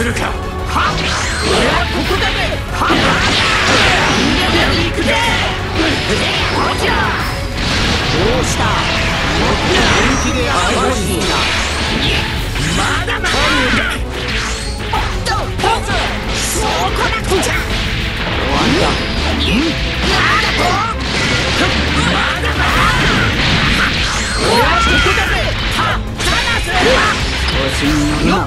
するか。はっ、俺はここだぜ。はっ、みんなで行くぜ。こちら。どうした？もっと本気でやってほしいな。まだまだ。おっと、ボス。そうこなくちゃ。終わった。まだと。まだまだ。俺はここだぜ。はっ、離せ。おしんの。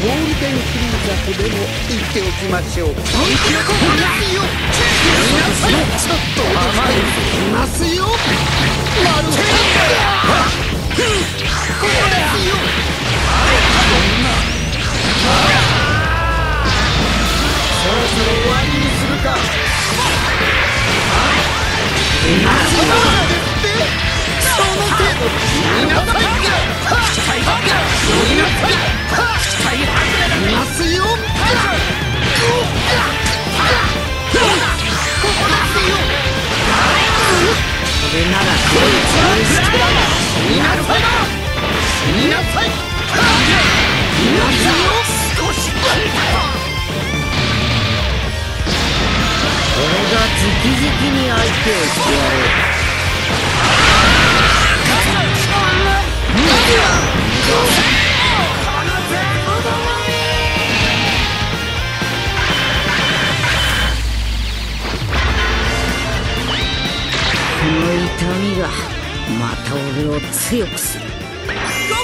ゴールデンフリーザとでも言っておきましょう。本気のことないよ。ちょっと甘いますよ。なるほど。これよ。あれ、こんな。そろそろ終わりにするか。なるほど。なるほど。俺が直々に相手をしてやる。この痛みがまた俺を強くする。我は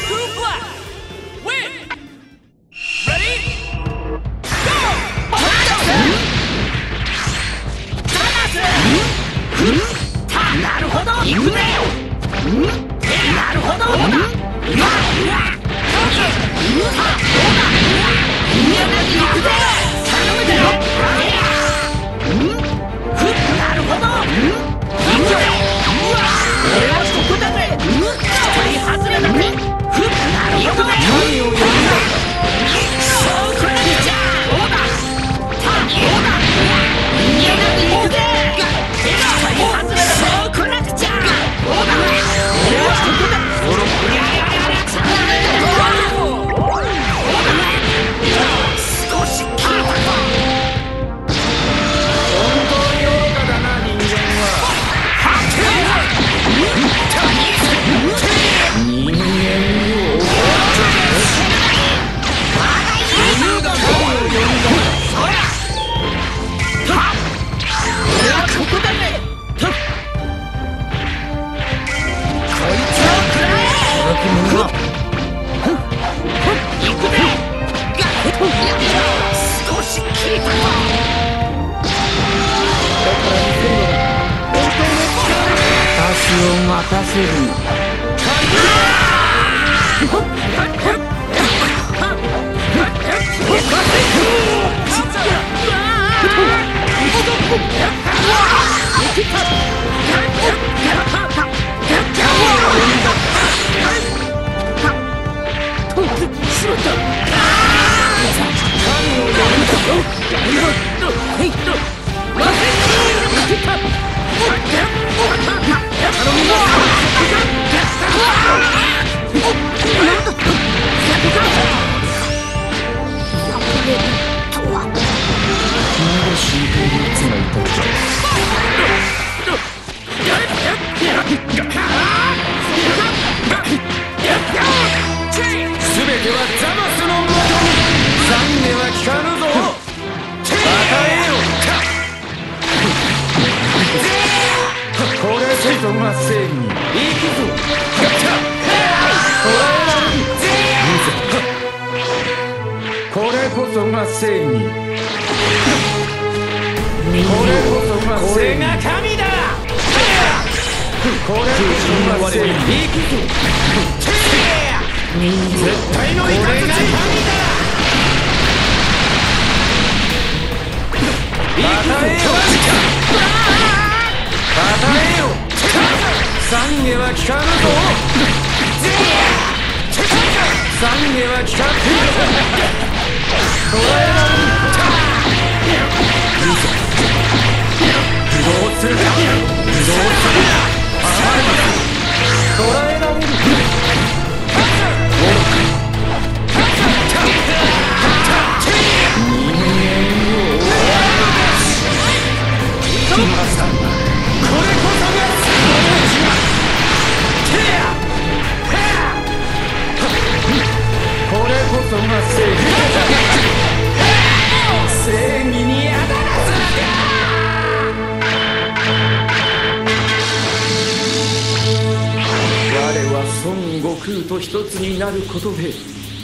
孫悟空と一つになることで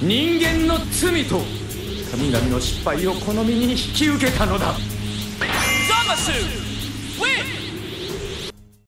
人間の罪と神々の失敗をこの身に引き受けたのだ。ザマスウィン